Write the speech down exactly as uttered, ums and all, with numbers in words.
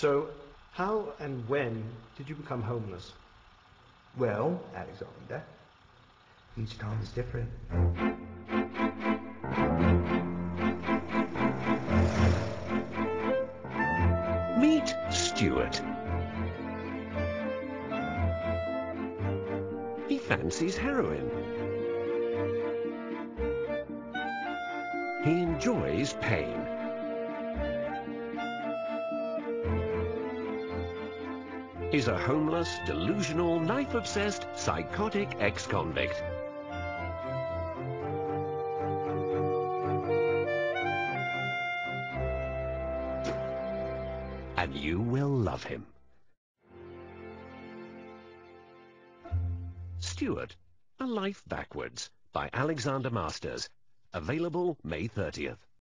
So how and when did you become homeless? Well, Alexander, each time is different. Meet Stuart. He fancies heroin. He enjoys pain. He's a homeless, delusional, knife-obsessed, psychotic ex-convict. And you will love him. Stuart, A Life Backwards by Alexander Masters. Available May thirtieth.